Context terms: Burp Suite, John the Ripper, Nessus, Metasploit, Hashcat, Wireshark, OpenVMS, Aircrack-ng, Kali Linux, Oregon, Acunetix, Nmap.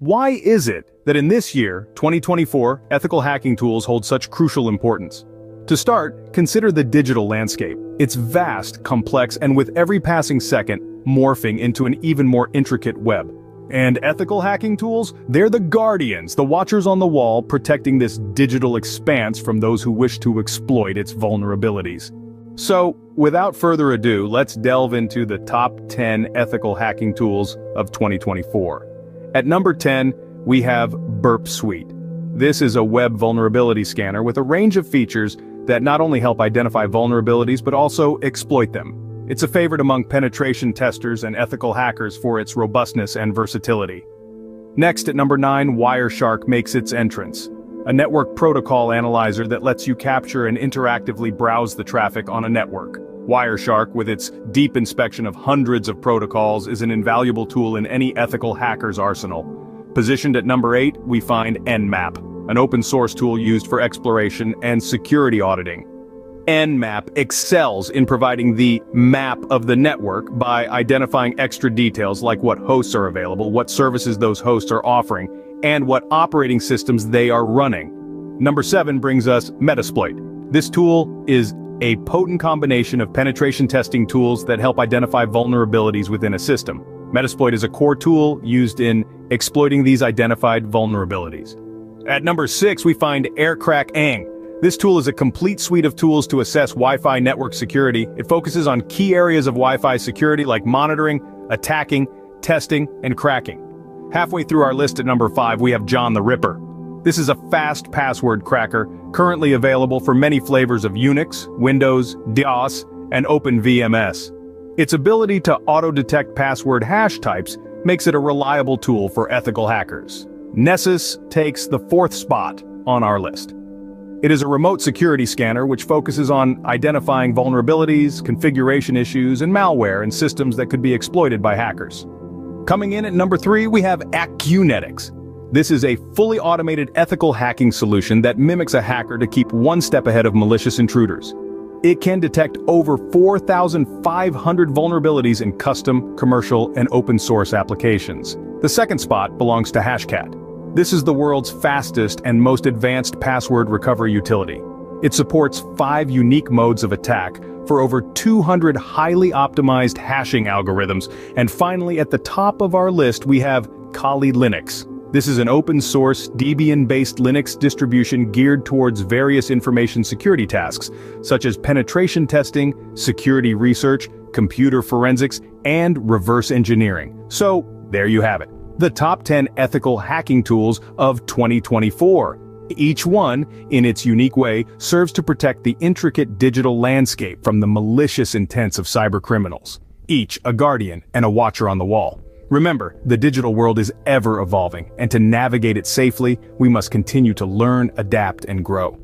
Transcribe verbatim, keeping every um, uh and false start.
Why is it that in this year, twenty twenty-four, ethical hacking tools hold such crucial importance? To start, consider the digital landscape. It's vast, complex, and with every passing second, morphing into an even more intricate web. And ethical hacking tools? They're the guardians, the watchers on the wall, protecting this digital expanse from those who wish to exploit its vulnerabilities. So, without further ado, let's delve into the top ten ethical hacking tools of twenty twenty-four. At number ten, we have Burp Suite. This is a web vulnerability scanner with a range of features that not only help identify vulnerabilities but also exploit them. It's a favorite among penetration testers and ethical hackers for its robustness and versatility. Next, at number nine, Wireshark makes its entrance. A network protocol analyzer that lets you capture and interactively browse the traffic on a network. Wireshark, with its deep inspection of hundreds of protocols, is an invaluable tool in any ethical hacker's arsenal. Positioned at number eight, we find Nmap, an open-source tool used for exploration and security auditing. Nmap excels in providing the map of the network by identifying extra details like what hosts are available, what services those hosts are offering, and what operating systems they are running. Number seven brings us Metasploit. This tool is a potent combination of penetration testing tools that help identify vulnerabilities within a system. Metasploit is a core tool used in exploiting these identified vulnerabilities. At number six, we find Aircrack-ng. This tool is a complete suite of tools to assess Wi-Fi network security. It focuses on key areas of Wi-Fi security like monitoring, attacking, testing, and cracking. Halfway through our list at number five, we have John the Ripper. This is a fast password cracker, currently available for many flavors of Unix, Windows, DOS, and OpenVMS. Its ability to auto-detect password hash types makes it a reliable tool for ethical hackers. Nessus takes the fourth spot on our list. It is a remote security scanner which focuses on identifying vulnerabilities, configuration issues, and malware in systems that could be exploited by hackers. Coming in at number three, we have Acunetix. This is a fully automated ethical hacking solution that mimics a hacker to keep one step ahead of malicious intruders. It can detect over four thousand five hundred vulnerabilities in custom, commercial, and open-source applications. The second spot belongs to Hashcat. This is the world's fastest and most advanced password recovery utility. It supports five unique modes of attack for over two hundred highly optimized hashing algorithms. And finally, at the top of our list, we have Kali Linux. This is an open-source, Debian-based Linux distribution geared towards various information security tasks, such as penetration testing, security research, computer forensics, and reverse engineering. So, there you have it. The top ten ethical hacking tools of twenty twenty-four. Each one, in its unique way, serves to protect the intricate digital landscape from the malicious intents of cybercriminals. Each a guardian and a watcher on the wall. Remember, the digital world is ever evolving, and to navigate it safely, we must continue to learn, adapt, and grow.